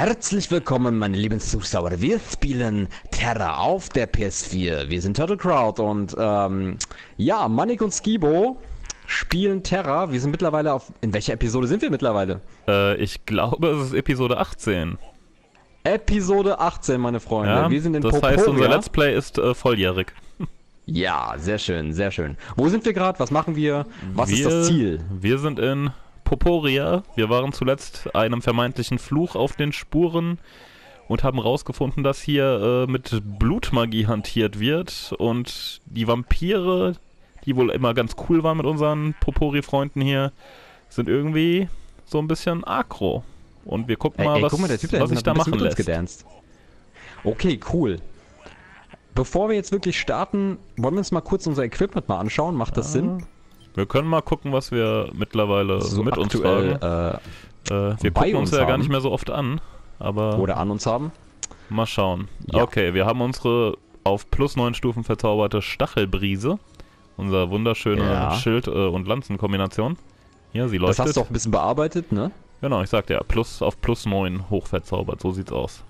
Herzlich willkommen, meine lieben Zuschauer. Wir spielen TERA auf der PS4. Wir sind Turtle Crowd und ja, Manik und Skibo spielen TERA. Wir sind mittlerweile auf... In welcher Episode sind wir mittlerweile? Ich glaube, es ist Episode 18. Episode 18, meine Freunde. Ja, wir sind in Poporia. Das heißt, unser Let's Play ist volljährig. Ja, sehr schön, sehr schön. Wo sind wir gerade? Was machen wir? Was ist das Ziel? Wir sind in Poporia. Wir waren zuletzt einem vermeintlichen Fluch auf den Spuren und haben rausgefunden, dass hier mit Blutmagie hantiert wird. Und die Vampire, die wohl immer ganz cool waren mit unseren Popori-Freunden hier, sind irgendwie so ein bisschen aggro. Und wir gucken mal, was sich da machen lässt. Gedanced. Okay, cool. Bevor wir jetzt wirklich starten, wollen wir uns mal kurz unser Equipment mal anschauen. Macht das Sinn? Wir können mal gucken, was wir mittlerweile so mit aktuell, uns tragen. Wir gucken uns ja gar nicht mehr so oft an. Aber oder an uns haben. Mal schauen. Ja. Okay, wir haben unsere auf +9 Stufen verzauberte Stachelbrise. Unser wunderschöne Schild- und Lanzenkombination. Ja, sie leuchtet. Das hast du auch ein bisschen bearbeitet, ne? Genau, ich sagte ja, auf +9 hochverzaubert, so sieht's aus.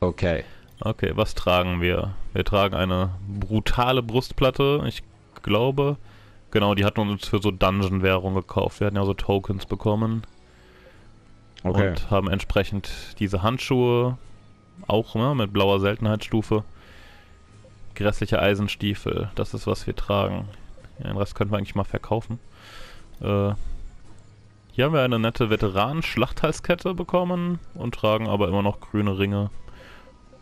Okay. Okay, was tragen wir? Wir tragen eine brutale Brustplatte. Ich glaube, genau, die hatten uns für so Dungeon-Währung gekauft. Wir hatten ja so Tokens bekommen. Okay. Und haben entsprechend diese Handschuhe, auch mit blauer Seltenheitsstufe. Grässliche Eisenstiefel, das ist, was wir tragen. Den Rest könnten wir eigentlich mal verkaufen. Hier haben wir eine nette Veteranen-Schlachthalskette bekommen und tragen aber immer noch grüne Ringe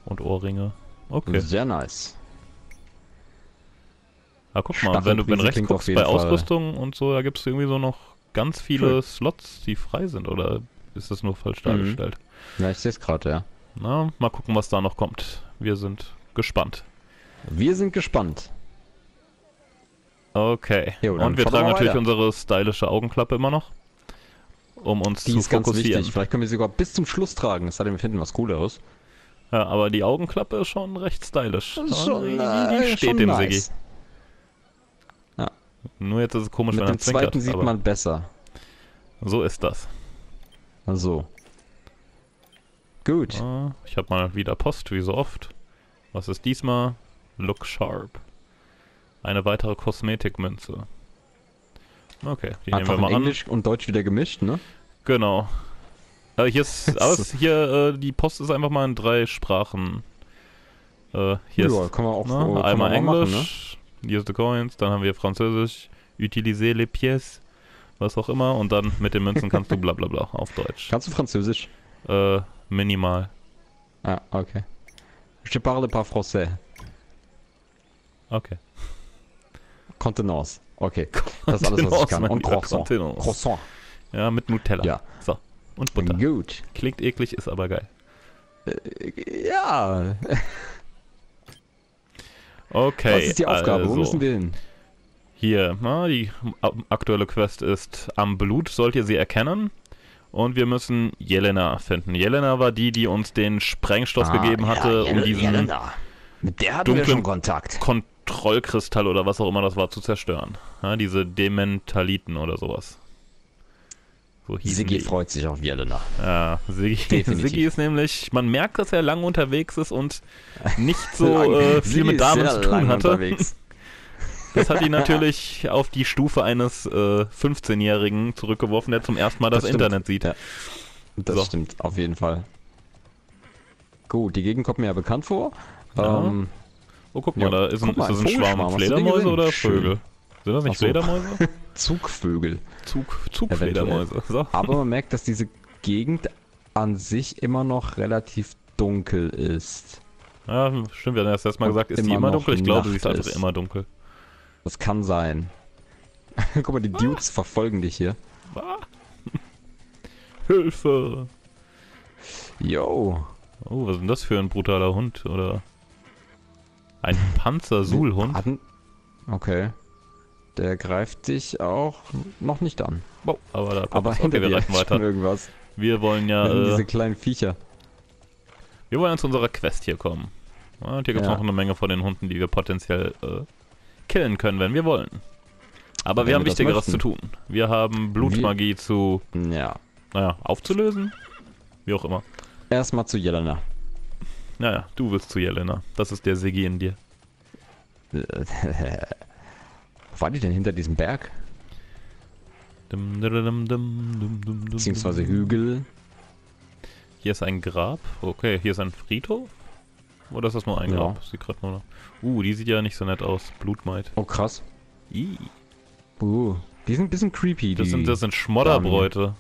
und Ohrringe. Okay. Sehr nice. Ah, guck mal, wenn du rechts guckst bei Ausrüstung und so, da gibt es irgendwie so noch ganz viele Slots, die frei sind, oder ist das nur falsch dargestellt? Ja, ich sehe es gerade, ja. Na, mal gucken, was da noch kommt. Wir sind gespannt. Wir sind gespannt. Okay. Jo, und wir tragen natürlich unsere stylische Augenklappe immer noch, um uns zu fokussieren. Die ist ganz wichtig. Vielleicht können wir sie sogar bis zum Schluss tragen. Es sei denn, wir finden was Cooleres. Ja, aber die Augenklappe ist schon recht stylisch. Schon, die steht dem Siggi. Nur jetzt ist es komisch, wenn er zwinkert. Mit dem zweiten sieht man besser. So ist das. Also. Gut. Ich habe mal wieder Post, wie so oft. Was ist diesmal? Look sharp. Eine weitere Kosmetikmünze. Okay, die nehmen wir mal Englisch und Deutsch wieder gemischt, ne? Genau. Hier ist, die Post ist einfach mal in 3 Sprachen. Hier ist kann man auch, einmal Englisch. Machen, ne? Use the coins, dann haben wir Französisch, utiliser les pièces, was auch immer, und dann mit den Münzen kannst du blablabla auf Deutsch. Kannst du Französisch? Minimal. Ah, okay. Je parle pas français. Okay. Contenance. Okay. Das ist alles, was ich kann. Und Croissant. Croissant. Ja, mit Nutella. Ja. So. Und Butter. Gut. Klingt eklig, ist aber geil. Ja. Okay, was ist die Aufgabe? Also, wo müssen wir hin? Hier, die aktuelle Quest ist, am Blut sollt ihr sie erkennen. Und wir müssen Jelena finden. Jelena war die, die uns den Sprengstoff gegeben hatte, um diesen mit der hatten wir schon Kontakt. Kontrollkristall oder was auch immer das war, zu zerstören. Ja, diese Dementaliten oder sowas. So Siggi freut sich auf Jelena. Ja, Siggi ist nämlich, man merkt, dass er lange unterwegs ist und nicht so viel mit Damen zu tun hatte. Das hat ihn natürlich auf die Stufe eines 15-Jährigen zurückgeworfen, der zum ersten Mal das Internet sieht. Ja. Das stimmt, auf jeden Fall. Gut, die Gegend kommt mir ja bekannt vor. Ja. Oh, guck mal, da ist ein Schwarm. Fledermäuse oder Vögel? Sind das nicht Fledermäuse? Zugvögel. Zugfledermäuse. So. Aber man merkt, dass diese Gegend an sich immer noch relativ dunkel ist. Ja, stimmt. Wir haben das erstmal gesagt, ist die immer dunkel? Ich glaube, sie ist einfach immer dunkel. Das kann sein. Guck mal, die Dudes verfolgen dich hier. Hilfe! Yo! Oh, was ist denn das für ein brutaler Hund? Oder ein Panzersulhund? Okay. Der greift dich auch noch nicht an. Oh, aber da kommt wir reichen weiter. Irgendwas. Wir wollen ja diese kleinen Viecher. Wir wollen zu unserer Quest hier kommen. Und hier gibt es noch eine Menge von den Hunden, die wir potenziell killen können, wenn wir wollen. Aber wenn wir haben Wichtigeres zu tun. Wir haben Blutmagie zu aufzulösen. wie auch immer. Erstmal zu Jelena. Naja, du willst zu Jelena. Das ist der Siggi in dir. Wo war die denn hinter diesem Berg? Beziehungsweise Hügel. Hier ist ein Grab. Okay, hier ist ein Friedhof. Oder ist das nur ein Grab? Ja. Nur die sieht ja nicht so nett aus. Blutmaid. Oh, krass. Ih. Die sind ein bisschen creepy. Das sind Schmodderbräute.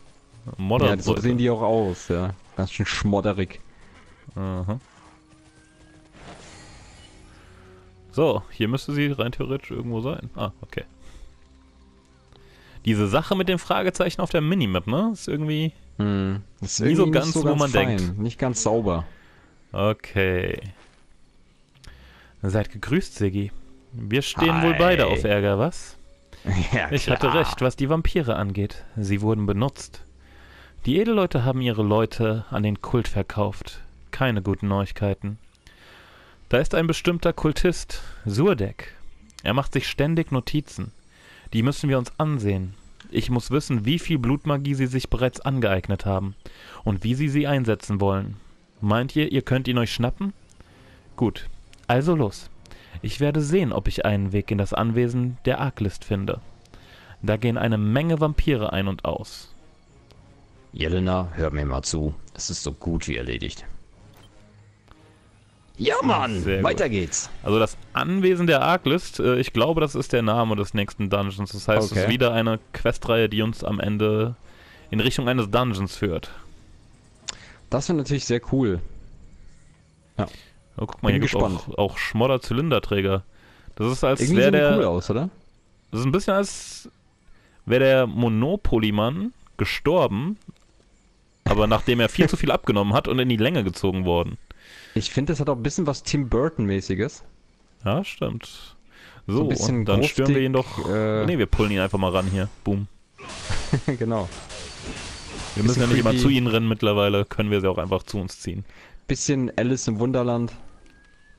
Ja, so sehen die auch aus, ja. Ganz schön schmodderig. Aha. So, hier müsste sie rein theoretisch irgendwo sein. Ah, okay. Diese Sache mit dem Fragezeichen auf der Minimap, ne? Ist irgendwie nie so ganz, wo man denkt. Nicht ganz sauber. Okay. Seid gegrüßt, Siggi. Wir stehen wohl beide auf Ärger, was? Ja, ich hatte recht, was die Vampire angeht. Sie wurden benutzt. Die Edelleute haben ihre Leute an den Kult verkauft. Keine guten Neuigkeiten. Da ist ein bestimmter Kultist, Surdek. Er macht sich ständig Notizen. Die müssen wir uns ansehen. Ich muss wissen, wie viel Blutmagie sie sich bereits angeeignet haben und wie sie sie einsetzen wollen. Meint ihr, ihr könnt ihn euch schnappen? Gut, also los. Ich werde sehen, ob ich einen Weg in das Anwesen der Arglist finde. Da gehen eine Menge Vampire ein und aus. Jelena, hör mir mal zu. Es ist so gut wie erledigt. Ja, Mann! Weiter geht's! Also das Anwesen der Arglist, ich glaube, das ist der Name des nächsten Dungeons. Das heißt, es ist wieder eine Questreihe, die uns am Ende in Richtung eines Dungeons führt. Das wäre natürlich sehr cool. Ja. Oh, guck mal, hier gibt es auch Schmodder-Zylinderträger. Das ist, als wäre der... cool aus, oder? Das ist ein bisschen, als wäre der Monopoly-Mann gestorben, aber nachdem er viel zu viel abgenommen hat und in die Länge gezogen worden. Ich finde, das hat auch ein bisschen was Tim Burton-mäßiges. Ja, stimmt. So, ein bisschen und dann gruftig, stürmen wir ihn doch... Ne, wir pullen ihn einfach mal ran hier. Boom. Genau. Wir müssen ja nicht immer zu ihnen rennen mittlerweile, können wir sie auch einfach zu uns ziehen. Bisschen Alice im Wunderland.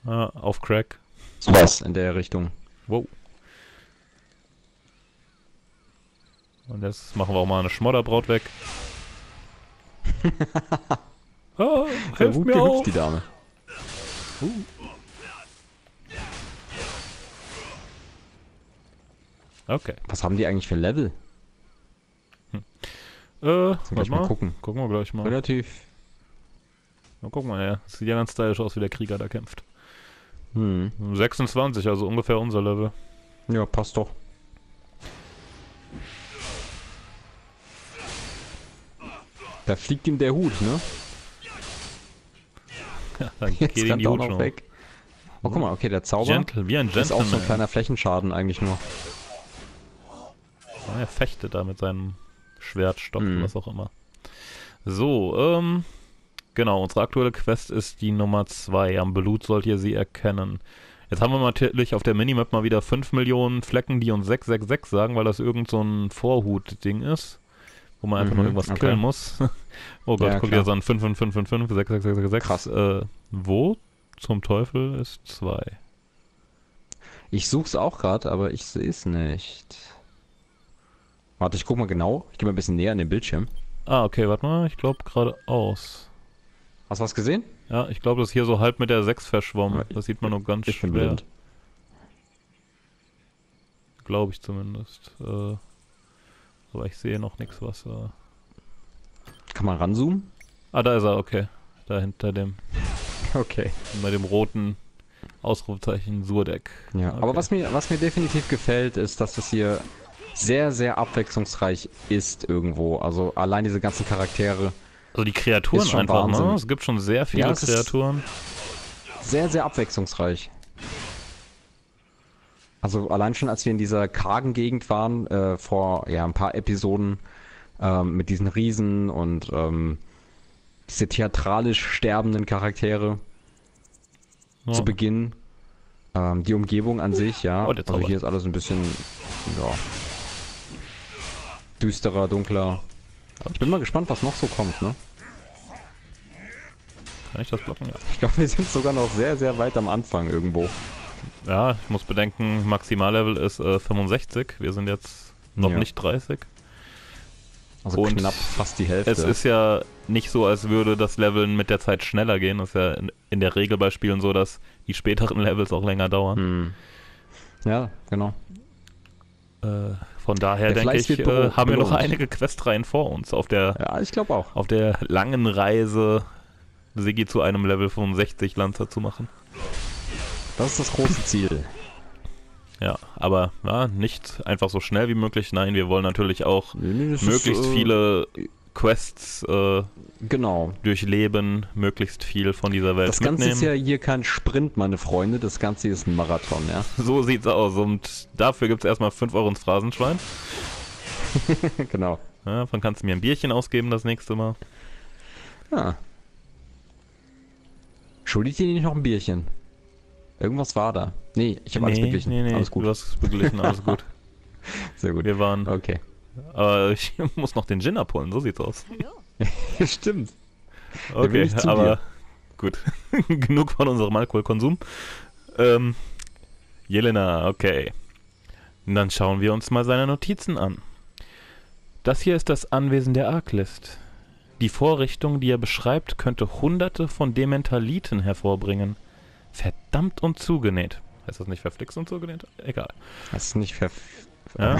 Ah, auf Crack. So was in der Richtung. Wow. Und jetzt machen wir auch mal eine Schmodderbraut weg. Oh, hilft mir auch. Die Dame. Okay. Was haben die eigentlich für Level? Warte mal. Gucken wir gleich mal. Relativ. Na, guck mal her. Sieht ja ganz stylisch aus, wie der Krieger da kämpft. 26, also ungefähr unser Level. Ja, passt doch. Da fliegt ihm der Hut, ne? Ja, dann geht ihm die Hut schon weg. Oh, guck mal, okay, der Zauber ist auch so ein kleiner Flächenschaden eigentlich nur. Ah, er fechtet da mit seinem Schwertstock und was auch immer. So, genau, unsere aktuelle Quest ist die Nummer 2. Am Blut sollt ihr sie erkennen. Jetzt haben wir natürlich auf der Minimap mal wieder 5 Millionen Flecken, die uns 666 sagen, weil das irgend so ein Vorhut-Ding ist, wo man einfach nur irgendwas killen muss. Oh Gott, ja, guck dir das an. 5, 5, 5, 5, 5, 6, 6, 6, 6, 6. Krass. Wo zum Teufel ist 2? Ich such's auch gerade, aber ich sehe es nicht. Warte, ich guck mal genau. Ich gehe mal ein bisschen näher an den Bildschirm. Ah, okay, warte mal. Ich glaube geradeaus. Hast du was gesehen? Ja, ich glaube, das ist hier so halb mit der 6 verschwommen. Das sieht man nur ganz schwer. Glaube ich zumindest. Aber ich sehe noch nichts, was... Kann man ranzoomen? Ah, da ist er, okay. Da hinter dem... Okay. Bei dem roten Ausrufezeichen Surdek. Ja, okay. Aber was mir definitiv gefällt, ist, dass das hier sehr, sehr abwechslungsreich ist irgendwo. Also allein diese ganzen Charaktere... Also die Kreaturen einfach, Wahnsinn. Ne? Es gibt schon sehr viele Kreaturen. Sehr, sehr abwechslungsreich. Also allein schon, als wir in dieser kargen Gegend waren, vor ein paar Episoden, mit diesen Riesen und diese theatralisch sterbenden Charaktere zu Beginn. Die Umgebung an sich, ja. Oh, also hier ist alles ein bisschen düsterer, dunkler. Ich bin mal gespannt, was noch so kommt, ne? Kann ich das blocken? Ja. Ich glaube, wir sind sogar noch sehr, sehr weit am Anfang irgendwo. Ja, ich muss bedenken, Maximallevel ist 65. Wir sind jetzt noch nicht 30. Also und knapp fast die Hälfte. Es ist ja nicht so, als würde das Leveln mit der Zeit schneller gehen. Das ist ja in der Regel bei Spielen so, dass die späteren Levels auch länger dauern. Hm. Ja, genau. Von daher denke ich, haben wir noch einige Questreihen vor uns auf der, ja, ich glaube auch, auf der langen Reise, Siggi zu einem Level 65 Lanzer zu machen. Das ist das große Ziel. Ja, aber ja, nicht einfach so schnell wie möglich. Nein, wir wollen natürlich auch möglichst viele Quests durchleben, möglichst viel von dieser Welt mitnehmen. Das Ganze ist ja hier kein Sprint, meine Freunde, das Ganze ist ein Marathon, ja. So sieht's aus und dafür gibt's erstmal 5 Euro ins Phrasenschwein. Genau. Ja, davon kannst du mir ein Bierchen ausgeben das nächste Mal. Ja. Schuldet ihr nicht noch ein Bierchen? Irgendwas war da. Nee, ich habe alles beglichen. Nee, alles gut. Du hast beglichen, alles gut. Sehr gut. Wir waren... Okay. Aber ich muss noch den Gin abholen, so sieht's aus. Stimmt. Okay, aber gut. Genug von unserem Alkoholkonsum. Jelena, okay. Dann schauen wir uns mal seine Notizen an. Das hier ist das Anwesen der Arglist. Die Vorrichtung, die er beschreibt, könnte hunderte von Dementaliten hervorbringen. Verdammt und zugenäht. Heißt das nicht verflixt und zugenäht? Egal. Das ist nicht verflixt. Ja.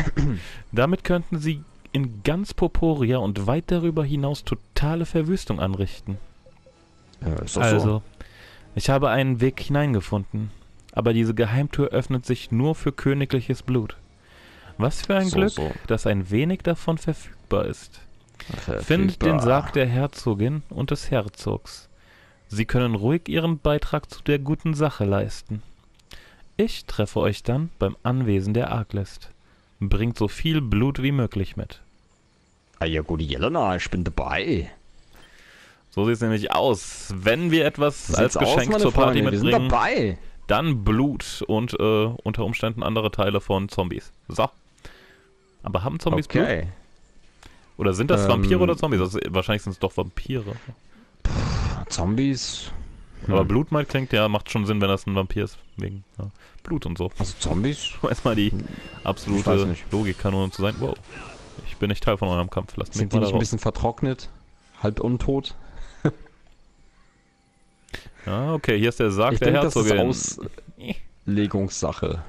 Damit könnten sie in ganz Poporia und weit darüber hinaus totale Verwüstung anrichten. Ja, ist doch also, so. Ich habe einen Weg hineingefunden, aber diese Geheimtür öffnet sich nur für königliches Blut. Was für ein Glück, dass ein wenig davon verfügbar ist. Findet den Sarg der Herzogin und des Herzogs. Sie können ruhig ihren Beitrag zu der guten Sache leisten. Ich treffe euch dann beim Anwesen der Arglist. Bringt so viel Blut wie möglich mit. Ah ja, gute Jelena, ich bin dabei. So sieht es nämlich aus. Wenn wir etwas als Geschenk zur Party mitbringen, dann Blut und unter Umständen andere Teile von Zombies. So. Aber haben Zombies Blut? Oder sind das Vampire oder Zombies? Also, wahrscheinlich sind es doch Vampire. Pff, Zombies... Aber Blut mal klingt, ja, macht schon Sinn, wenn das ein Vampir ist, wegen Blut und so. Also Zombies? Erstmal die absolute Logikkanone zu sein. Wow, ich bin nicht Teil von eurem Kampf, lasst mich mal da raus. Sind die nicht ein bisschen vertrocknet? Halb untot? Ja, okay, hier ist der Sarg der Herzogin. Das ist Auslegungssache.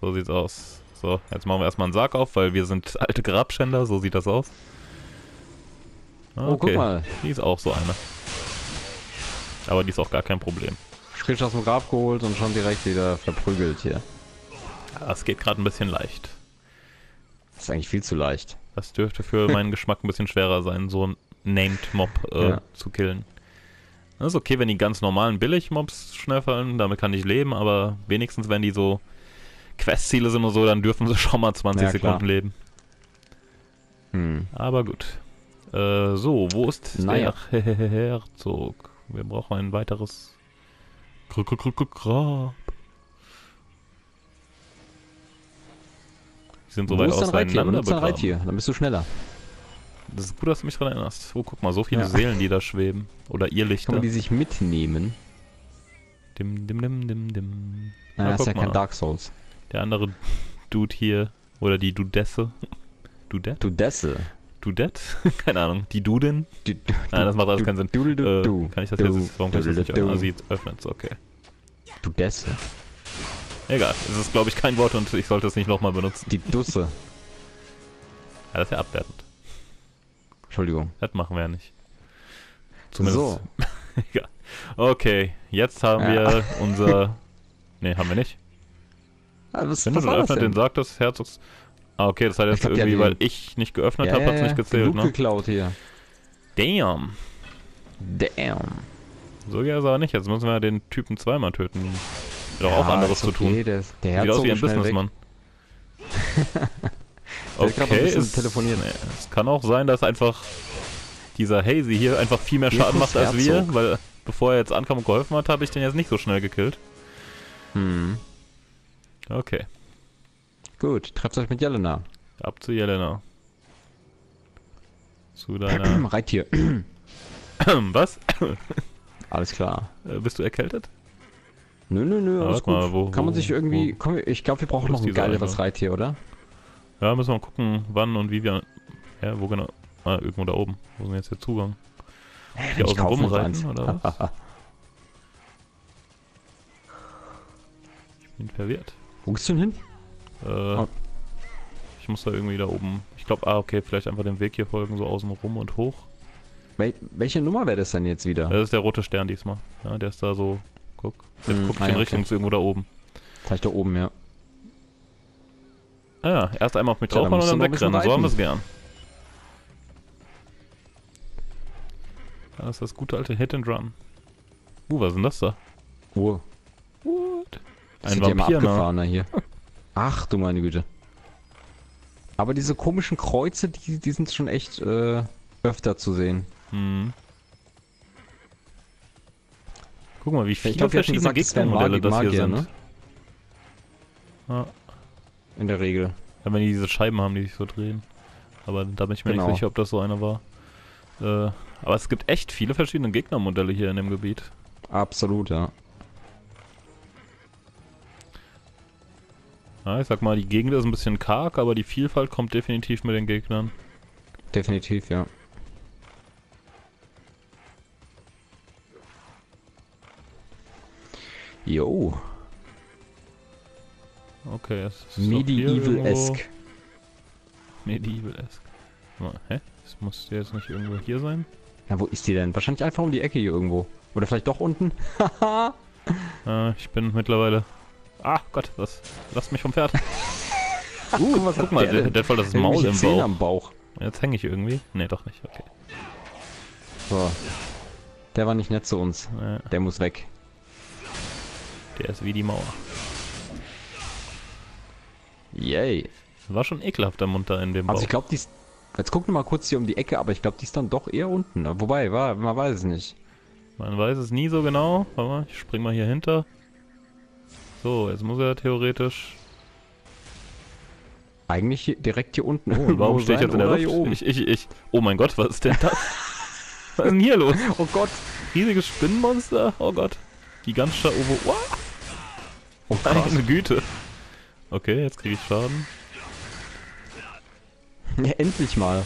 So sieht's aus. So, jetzt machen wir erstmal einen Sarg auf, weil wir sind alte Grabschänder, so sieht das aus. Okay. Oh, guck mal. Die ist auch so eine. Aber die ist auch gar kein Problem. Frisch aus dem Grab geholt und schon direkt wieder verprügelt hier. Das geht gerade ein bisschen leicht. Das ist eigentlich viel zu leicht. Das dürfte für meinen Geschmack ein bisschen schwerer sein, so einen Named Mob zu killen. Das ist okay, wenn die ganz normalen Billig-Mobs schnell fallen, damit kann ich leben, aber wenigstens wenn die so Questziele sind und so, dann dürfen sie schon mal 20 Sekunden leben. Hm. Aber gut. So, wo ist der Herzog? Wir brauchen ein weiteres Grab. Die sind so weit auseinander begraben. Dann bist du schneller. Das ist gut, dass du mich daran erinnerst. Oh, guck mal, so viele Seelen, die da schweben. Oder Irrlichter. Kann man die sich mitnehmen? Dim. Na, das ist ja kein Dark Souls. Der andere Dude hier. Oder die Dudesse. Dudesse? Dudette? Keine Ahnung. Die Dudin? Nein, das macht alles keinen Sinn. Kann ich das jetzt... Warum kann ich das nicht öffnen? Sie öffnet es, okay. Dudesse? Egal. Es ist, glaube ich, kein Wort und ich sollte es nicht nochmal benutzen. Die Dusse. Ja, das ist ja abwertend. Entschuldigung. Das machen wir ja nicht. Zumindest. So. Egal. Okay, jetzt haben wir unser... Ne, haben wir nicht. Ja, was öffnet den Sarg des Herzogs... Ah, okay, das hat jetzt irgendwie, weil ich nicht geöffnet habe, hat's nicht gezählt, ne? Geklaut hier. Damn. So geht es aber nicht, jetzt müssen wir den Typen zweimal töten. Doch auch anderes zu tun. Der Herzog sieht aus wie ein Businessmann. Okay, es kann auch sein, dass einfach dieser Hazy hier einfach viel mehr Schaden macht als wir, weil bevor er jetzt ankam und geholfen hat, habe ich den jetzt nicht so schnell gekillt. Hm. Okay. Gut, trefft euch mit Jelena. Ab zu Jelena. Zu deiner... Reittier. Was? Alles klar. Bist du erkältet? Nö, alles gut. Mal, wo, kann man sich irgendwie... Komm, ich glaube, wir brauchen noch ein geileres Reittier, oder? Ja, müssen wir mal gucken, wann und wie wir... Ja, wo genau... Ah, irgendwo da oben. Wo ist denn jetzt der Zugang? Hier außen rumreiten, oder was? Ich bin verwirrt. Wo geht's denn hin? Oh. Ich muss da irgendwie da oben. Ich glaube, okay, vielleicht einfach den Weg hier folgen, so außen rum und hoch. Welche Nummer wäre das denn jetzt wieder? Das ist der rote Stern diesmal. Ja, der ist da so. Guck. Jetzt guckt in Richtung zu irgendwo da oben. Vielleicht da oben, ja. Ah, erst einmal auf mich draufhauen und dann wegrennen. So haben wir es gern. Das ist das gute alte Hit and Run. Was ist denn das da? Oh. What? Ein Vampir-Abgefahrener hier. Ach du meine Güte. Aber diese komischen Kreuze, die sind schon echt öfter zu sehen. Hm. Guck mal, wie viele verschiedene Gegnermodelle das hier sind. Ne? Ja. In der Regel. Ja, wenn die diese Scheiben haben, die sich so drehen. Aber da bin ich mir nicht sicher, ob das so einer war. Aber es gibt echt viele verschiedene Gegnermodelle hier in dem Gebiet. Absolut, ja. Ja, ich sag mal, die Gegend ist ein bisschen karg, aber die Vielfalt kommt definitiv mit den Gegnern. Definitiv, ja. Jo. Okay, es ist Medieval-esque. Medieval-esque. Hä? Das muss jetzt nicht irgendwo hier sein. Na, wo ist die denn? Wahrscheinlich einfach um die Ecke hier irgendwo. Oder vielleicht doch unten? Haha! Ich bin mittlerweile... Ah, Gott, was? Lass mich vom Pferd. Was guck mal, der hat voll das Maul im Bauch. Am Bauch. Jetzt hänge ich irgendwie. Ne, doch nicht, okay. So. Der war nicht nett zu uns. Ja. Der muss weg. Der ist wie die Mauer. Yay. War schon ekelhaft der Mund da in dem Bauch. Also ich glaube, die ist... Jetzt gucken wir mal kurz hier um die Ecke, aber ich glaube, die ist dann doch eher unten. Wobei, man weiß es nicht. Man weiß es nie so genau. Warte mal, ich spring mal hier hinter. So, jetzt muss er theoretisch... Eigentlich hier, direkt hier unten. Oh, warum stehe ich jetzt in der Luft? Oh mein Gott, was ist denn das? Was ist denn hier los? Oh Gott. Riesiges Spinnenmonster. Oh Gott. Gigantischer Ovo... Oh, oh krass. Eine Güte. Okay, jetzt kriege ich Schaden. Ja, endlich mal.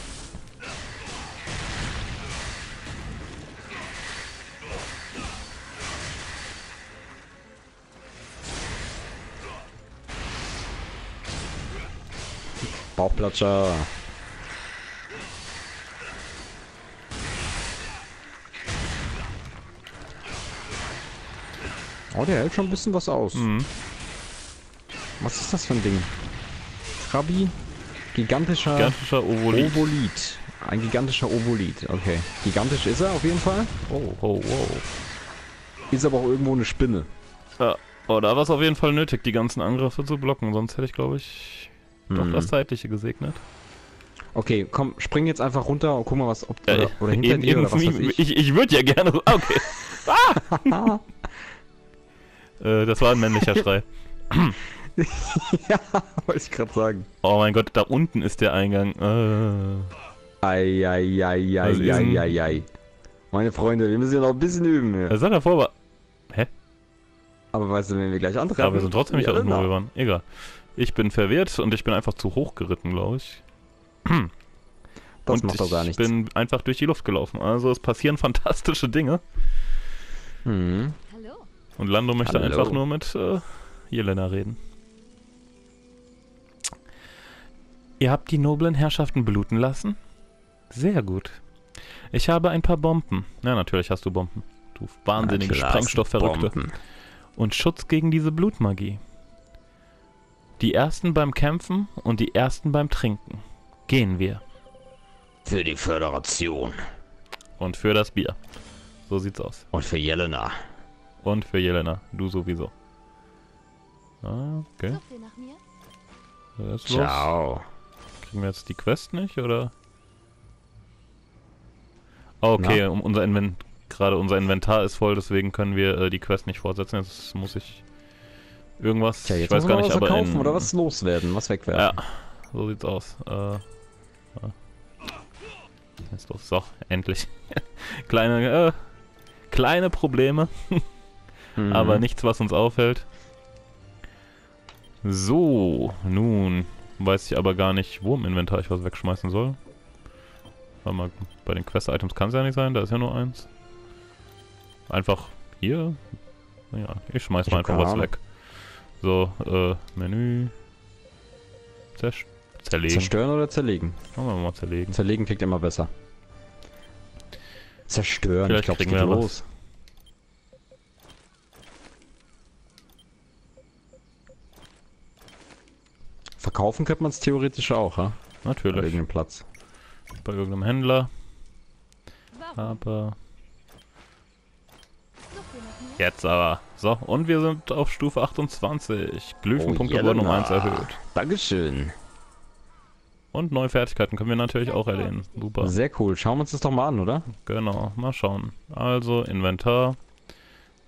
Bauchplatscher. Oh, der hält schon ein bisschen was aus. Mhm. Was ist das für ein Ding? Trabi? Gigantischer Obolit. Ein gigantischer Obolit, okay. Gigantisch ist er auf jeden Fall. Oh, oh, oh. Ist aber auch irgendwo eine Spinne. Ja, oh, da war es auf jeden Fall nötig, die ganzen Angriffe zu blocken. Sonst hätte ich, glaube ich, doch das Zeitliche gesegnet. Okay, komm, spring jetzt einfach runter und guck mal, was... Oder hinter dir oder was weiß ich. Ich würde ja gerne... Okay. Ah! Das war ein männlicher Schrei. Ja, wollte ich gerade sagen. Oh mein Gott, da unten ist der Eingang. Ei. Meine Freunde, wir müssen ja noch ein bisschen üben. Ja. Das hat er vor, hä? Aber weißt du, wenn wir gleich antreffen... Aber wir sind trotzdem nicht da unten, wo wir waren. Egal. Ich bin verwirrt und ich bin einfach zu hoch geritten, glaube ich. Das macht doch gar nichts. Ich bin einfach durch die Luft gelaufen. Also es passieren fantastische Dinge. Mhm. Und Lando möchte einfach nur mit Jelena reden. Ihr habt die noblen Herrschaften bluten lassen? Sehr gut. Ich habe ein paar Bomben. Na, natürlich hast du Bomben. Du wahnsinnige Sprengstoffverrückte. Und Schutz gegen diese Blutmagie. Die Ersten beim Kämpfen und die Ersten beim Trinken. Gehen wir. Für die Föderation. Und für das Bier. So sieht's aus. Und für Jelena. Und für Jelena. Du sowieso. Ah, okay. Was ist los? Ciao. Kriegen wir jetzt die Quest nicht, oder? Oh, okay, unser Inventar ist voll, deswegen können wir die Quest nicht fortsetzen. Jetzt muss ich irgendwas... Tja, jetzt ich weiß gar nicht, aber kaufen oder was loswerden, was wegwerfen. Ja, so sieht's aus. Jetzt los. So, endlich. kleine Probleme, aber nichts, was uns auffällt. So, nun weiß ich aber gar nicht, wo im Inventar ich was wegschmeißen soll. Warte mal, bei den Quest-Items kann es ja nicht sein, da ist ja nur eins. Einfach hier. Ja, ich schmeiß mal einfach was weg. So, Menü. Zerlegen. Zerstören oder zerlegen? Machen wir mal zerlegen. Zerlegen klingt immer besser. Zerstören, vielleicht ich glaube, es geht los. Verkaufen könnte man es theoretisch auch, ha? Natürlich. Bei irgendeinem Platz. Bei irgendeinem Händler. Aber... Jetzt aber. So, und wir sind auf Stufe 28. Glyphenpunkte wurden um 1 erhöht. Dankeschön. Und neue Fertigkeiten können wir natürlich auch erlernen. Super. Sehr cool. Schauen wir uns das doch mal an, oder? Genau, mal schauen. Also, Inventar.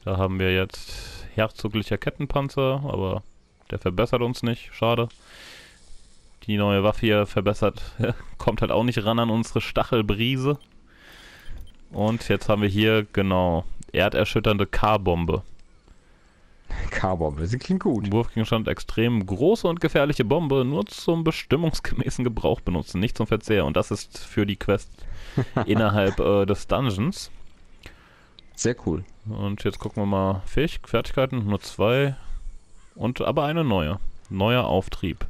Da haben wir jetzt herzoglicher Kettenpanzer, aber der verbessert uns nicht. Schade. Die neue Waffe hier verbessert. Kommt halt auch nicht ran an unsere Stachelbrise. Und jetzt haben wir hier, genau, erderschütternde K-Bombe. K-Bombe, sie klingt gut. Wurfgegenstand, extrem große und gefährliche Bombe, nur zum bestimmungsgemäßen Gebrauch benutzen, nicht zum Verzehr. Und das ist für die Quest innerhalb des Dungeons. Sehr cool. Und jetzt gucken wir mal, Fertigkeiten, nur 2. Und aber eine neue. Neuer Auftrieb.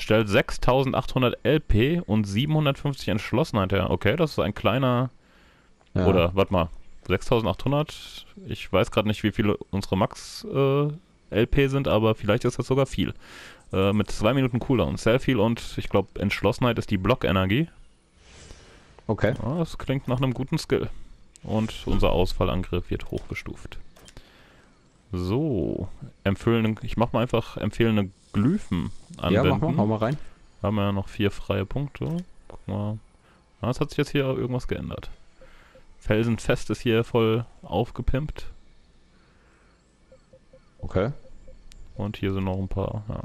Stellt 6800 LP und 750 Entschlossenheit her. Okay, das ist ein kleiner... Ja. Oder, warte mal. 6800, ich weiß gerade nicht, wie viele unsere Max-LP sind, aber vielleicht ist das sogar viel. Mit 2 Minuten Cooldown, sehr viel und ich glaube Entschlossenheit ist die Blockenergie. Okay. Ja, das klingt nach einem guten Skill. Und unser Ausfallangriff wird hochgestuft. So, ich mache mal einfach empfehlende Glyphen anwenden. Ja, mach mal, hau mal rein. Da haben wir ja noch 4 freie Punkte. Guck mal. Na, es hat sich jetzt hier irgendwas geändert. Felsenfest ist hier voll aufgepimpt. Okay. Und hier sind noch ein paar, ja.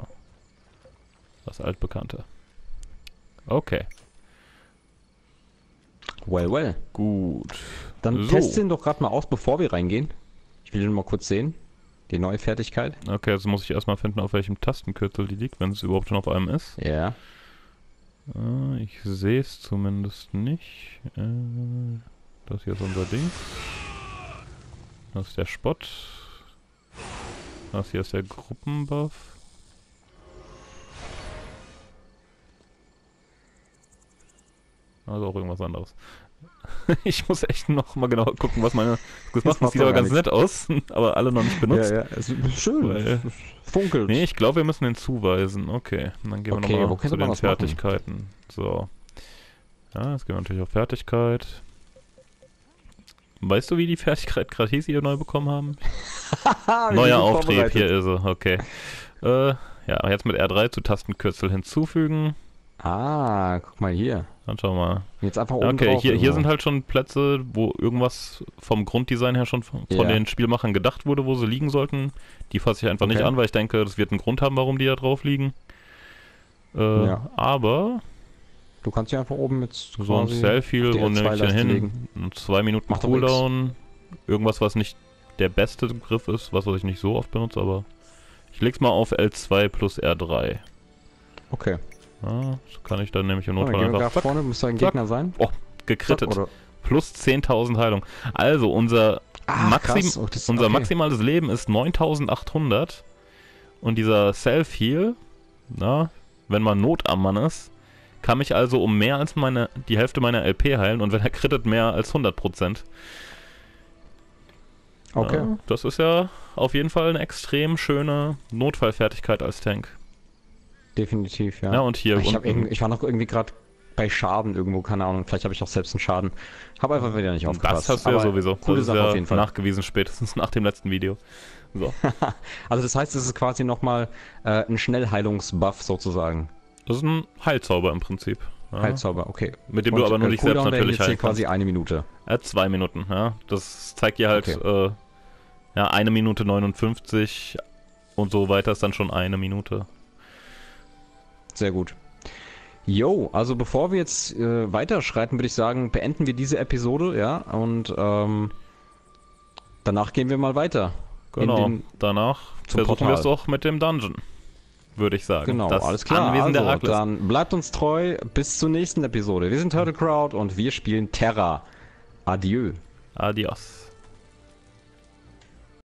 Das altbekannte. Okay. Well, well. Gut. Dann testen doch gerade mal aus, bevor wir reingehen. Ich will den mal kurz sehen. Die neue Fertigkeit. Okay, jetzt muss ich erstmal finden, auf welchem Tastenkürzel die liegt, wenn es überhaupt schon auf einem ist. Ja. Yeah. Ich sehe es zumindest nicht. Das hier ist unser Ding. Das ist der Spot. Das hier ist der Gruppenbuff. Also auch irgendwas anderes. Ich muss echt noch mal genau gucken, was meine... Das sieht aber ganz nett aus, aber alle noch nicht benutzt. Ja, ja, es ist schön. Weil, es funkelt. Nee, ich glaube, wir müssen den zuweisen. Okay, dann gehen wir nochmal zu den Fertigkeiten. Machen? So. Ja, jetzt gehen wir natürlich auf Fertigkeit. Weißt du, wie die Fertigkeit gerade hieß, die wir neu bekommen haben? Neuer Auftrieb, hier ist er, okay. Ja, jetzt mit R3 zu Tastenkürzel hinzufügen. Ah, guck mal hier. Dann schau mal. Jetzt einfach oben drauf, hier sind halt schon Plätze, wo irgendwas vom Grunddesign her schon von den Spielmachern gedacht wurde, wo sie liegen sollten. Die fasse ich einfach nicht an, weil ich denke, das wird einen Grund haben, warum die da drauf liegen. Aber... Du kannst ja einfach oben mit so ein Selfie, wo nehme ich denn hin? 2 Minuten Cooldown, irgendwas, was nicht der beste Griff ist, was ich nicht so oft benutze, aber ich leg's mal auf L2 plus R3. Okay. Ja, das kann ich dann nämlich im Notfall einfach... vorne muss da ein Gegner sein. Oh, gekrittet. Plus 10.000 Heilung. Also, unser maximales Leben ist 9.800 und dieser Self-Heal, wenn man Not am Mann ist, kann mich also um mehr als die Hälfte meiner LP heilen und wenn er crittet, mehr als 100%. Okay. Ja, das ist ja auf jeden Fall eine extrem schöne Notfallfertigkeit als Tank. Definitiv, ja. Ja, und hier ich war noch irgendwie gerade bei Schaden irgendwo, keine Ahnung, vielleicht habe ich auch selbst einen Schaden. Habe einfach wieder nicht aufgepasst. Das hast du ja sowieso. Coole Sache auf jeden Fall. Nachgewiesen spätestens nach dem letzten Video. So. Also das heißt, es ist quasi nochmal ein Schnellheilungsbuff sozusagen. Das ist ein Heilzauber im Prinzip. Ja. Heilzauber, okay. Mit dem du aber nur dich selbst natürlich heilen kannst. Quasi 1 Minute. 2 Minuten, ja. Das zeigt dir halt, 1 Minute 59 und so weiter ist dann schon 1 Minute. Sehr gut. Jo, also bevor wir jetzt weiterschreiten, würde ich sagen, beenden wir diese Episode, ja, und danach gehen wir mal weiter. Genau, danach versuchen wir es doch mit dem Dungeon. würde ich sagen. Genau, alles klar. Anwesen der Arglist. Dann bleibt uns treu, bis zur nächsten Episode. Wir sind Turtle Crowd und wir spielen TERA. Adieu. Adios.